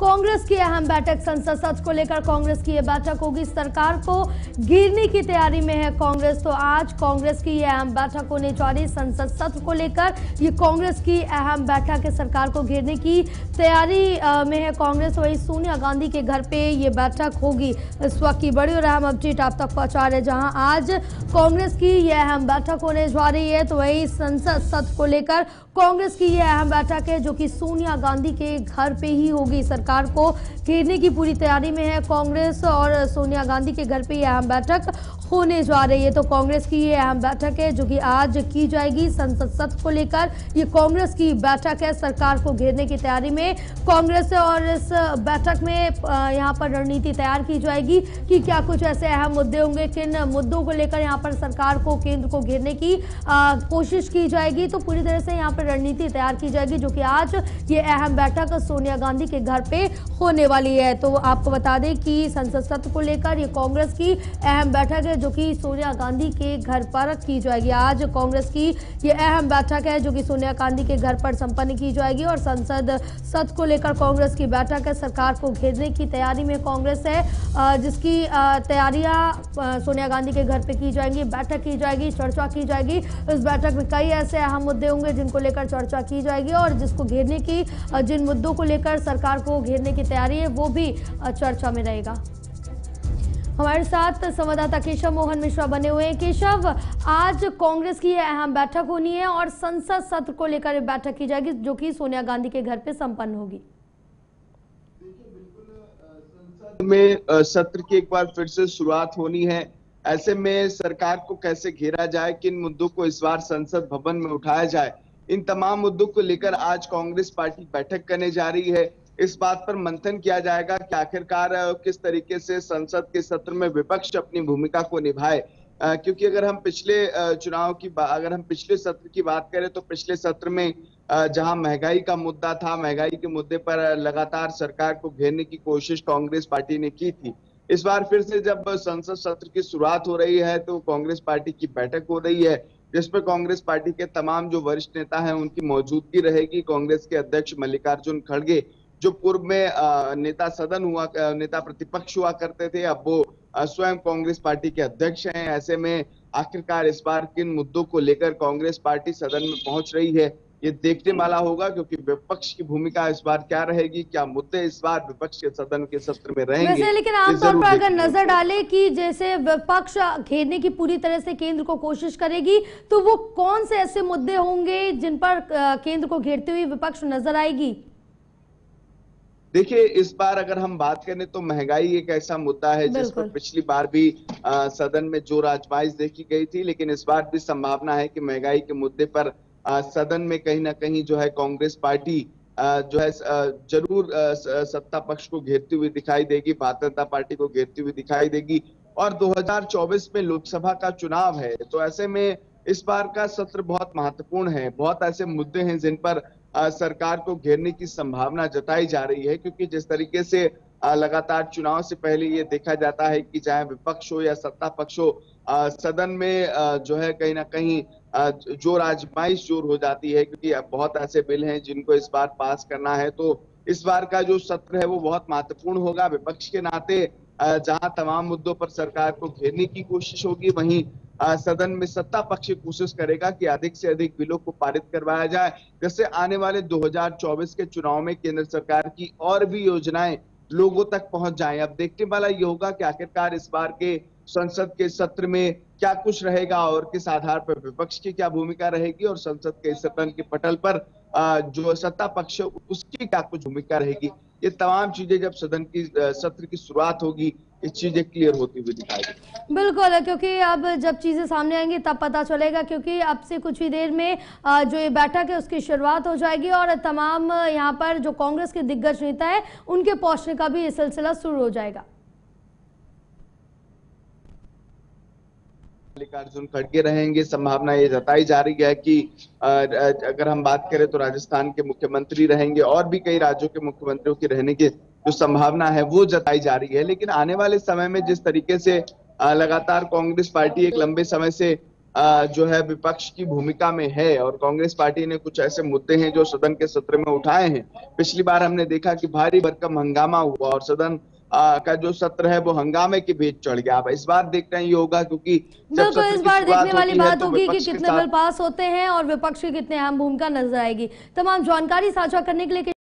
कांग्रेस की अहम बैठक। संसद को लेकर कांग्रेस की यह बैठक होगी। सरकार को गिरने की तैयारी में है कांग्रेस। तो आज कांग्रेस की यह अहम बैठक होने जा रही। संसद को लेकर ये कांग्रेस की अहम बैठक है। सरकार को घेरने की तैयारी में है कांग्रेस। वहीं सोनिया गांधी के घर पे ये बैठक होगी। इस वक्त की बड़ी और अहम अपडेट आप तक पहुंचा रहे, जहां आज कांग्रेस की यह अहम बैठक होने जा रही है। तो वही संसद को लेकर कांग्रेस की यह अहम बैठक है, जो कि सोनिया गांधी के घर पे ही होगी। सरकार को घेरने की पूरी तैयारी में है कांग्रेस और सोनिया गांधी के घर पे यह अहम बैठक होने जा रही है। तो कांग्रेस की यह अहम बैठक है, जो कि आज की जाएगी। संसद को लेकर ये कांग्रेस की बैठक है। सरकार को घेरने की तैयारी में कांग्रेस है और इस बैठक में यहाँ पर रणनीति तैयार की जाएगी कि क्या कुछ ऐसे अहम मुद्दे होंगे, किन मुद्दों को लेकर यहाँ पर सरकार को, केंद्र को घेरने की कोशिश की जाएगी। तो पूरी तरह से यहाँ पर रणनीति तैयार की जाएगी, जो कि आज ये अहम बैठक सोनिया गांधी के घर पे होने वाली है। तो आपको बता दें कि संसद को लेकर ये कांग्रेस की अहम बैठक है, जो कि सोनिया गांधी के घर पर की जाएगी। आज कांग्रेस की ये अहम बैठक है, जो कि सोनिया गांधी के घर पर संपन्न की जाएगी। और संसद को लेकर कांग्रेस की बैठक है। सरकार को घेरने की तैयारी में कांग्रेस है, जिसकी तैयारियां सोनिया गांधी के घर पे की जाएंगी। बैठक की जाएगी, चर्चा की जाएगी। इस बैठक में कई ऐसे अहम मुद्दे होंगे जिनको लेकर चर्चा की जाएगी और जिसको घेरने की, जिन मुद्दों को लेकर सरकार को घेरने की तैयारी है, वो भी चर्चा में रहेगा। हमारे साथ संवाददाता केशव मोहन मिश्रा बने हुए हैं। केशव, आज कांग्रेस की यह अहम बैठक होनी है और संसद सत्र को लेकर बैठक की जाएगी, जो कि सोनिया गांधी के घर पे संपन्न होगी। संसद में सत्र की एक बार फिर से शुरुआत होनी है। ऐसे में सरकार को कैसे घेरा जाए, किन मुद्दों को इस बार संसद भवन में उठाया जाए, इन तमाम मुद्दों को लेकर आज कांग्रेस पार्टी बैठक करने जा रही है। इस बात पर मंथन किया जाएगा कि आखिरकार किस तरीके से संसद के सत्र में विपक्ष अपनी भूमिका को निभाए, क्योंकि अगर हम पिछले पिछले सत्र की बात करें तो पिछले सत्र में जहां महंगाई का मुद्दा था, महंगाई के मुद्दे पर लगातार सरकार को घेरने की कोशिश कांग्रेस पार्टी ने की थी। इस बार फिर से जब संसद सत्र की शुरुआत हो रही है तो कांग्रेस पार्टी की बैठक हो रही है, जिसमें कांग्रेस पार्टी के तमाम जो वरिष्ठ नेता हैं उनकी मौजूदगी रहेगी। कांग्रेस के अध्यक्ष मल्लिकार्जुन खड़गे, जो पूर्व में नेता प्रतिपक्ष हुआ करते थे, अब वो स्वयं कांग्रेस पार्टी के अध्यक्ष हैं। ऐसे में आखिरकार इस बार किन मुद्दों को लेकर कांग्रेस पार्टी सदन में पहुंच रही है, ये देखने वाला होगा, क्योंकि विपक्ष की भूमिका इस बार क्या रहेगी, क्या मुद्दे इस बार विपक्ष के सदन के सत्र में रहेंगे। वैसे लेकिन आमतौर पर अगर नजर डाले कि जैसे विपक्ष घेरने की पूरी तरह से केंद्र को कोशिश करेगी, तो वो कौन से ऐसे मुद्दे होंगे जिन पर केंद्र को घेरते हुए विपक्ष नजर आएगी? देखिए, इस बार अगर हम बात करें तो महंगाई एक ऐसा मुद्दा है जिस पर पिछली बार भी सदन में जोर आजमाइश देखी गई थी, लेकिन इस बार भी संभावना है कि महंगाई के मुद्दे पर सदन में कहीं ना कहीं जो है कांग्रेस पार्टी जरूर सत्ता पक्ष को घेरती हुई दिखाई देगी, भारतीय जनता पार्टी को घेरती हुई दिखाई देगी। और 2024 में लोकसभा का चुनाव है, तो ऐसे में इस बार का सत्र बहुत महत्वपूर्ण है। बहुत ऐसे मुद्दे हैं जिन पर सरकार को घेरने की संभावना जताई जा रही है, क्योंकि जिस तरीके से लगातार चुनाव से पहले ये देखा जाता है कि चाहे विपक्ष हो या सत्ता पक्ष हो, सदन में जो है कहीं ना कहीं जोर आजमाइश हो जाती है, क्योंकि अब बहुत ऐसे बिल हैं जिनको इस बार पास करना है। तो इस बार का जो सत्र है वो बहुत महत्वपूर्ण होगा। विपक्ष के नाते जहां तमाम मुद्दों पर सरकार को घेरने की कोशिश होगी, वहीं सदन में सत्ता पक्ष कोशिश करेगा कि अधिक से अधिक बिलों को पारित करवाया जाए, जिससे आने वाले 2024 के चुनाव में केंद्र सरकार की और भी योजनाएं लोगों तक पहुंच जाएं। अब देखने वाला ये होगा कि आखिरकार इस बार के संसद के सत्र में क्या कुछ रहेगा और किस आधार पर विपक्ष की क्या भूमिका रहेगी, और संसद के सदन के पटल पर जो सत्ता पक्ष उसकी क्या कुछ भूमिका रहेगी। ये तमाम चीजें जब सदन की सत्र की शुरुआत होगी, ये चीजें क्लियर होती हुई दिखाई देंगी। बिल्कुल, क्योंकि अब जब चीजें सामने आएंगी तब पता चलेगा, क्योंकि अब से कुछ ही देर में जो ये बैठक है उसकी शुरुआत हो जाएगी और तमाम यहाँ पर जो कांग्रेस के दिग्गज नेता है उनके पहुंचने का भी ये सिलसिला शुरू हो जाएगा। मल्लिकार्जुन खड़गे रहेंगे। संभावना ये जताई जा रही है कि अगर हम बात करें तो राजस्थान के मुख्यमंत्री रहेंगे और भी कई राज्यों के मुख्यमंत्रियों के रहने की जो संभावना है वो जताई जा रही है। लेकिन आने वाले समय में जिस तरीके से लगातार कांग्रेस पार्टी एक लंबे समय से जो है विपक्ष की भूमिका में है और कांग्रेस पार्टी ने कुछ ऐसे मुद्दे हैं जो सदन के सत्र में उठाए हैं। पिछली बार हमने देखा कि भारी भरकम हंगामा हुआ और सदन का जो सत्र है वो हंगामे की भेंट चढ़ गया। अब इस बार देखना ही होगा क्योंकि बिल्कुल इस बार देखने वाली बात होगी कि कितने बिल पास होते हैं और विपक्ष की कितने अहम भूमिका नजर आएगी। तमाम जानकारी साझा करने के लिए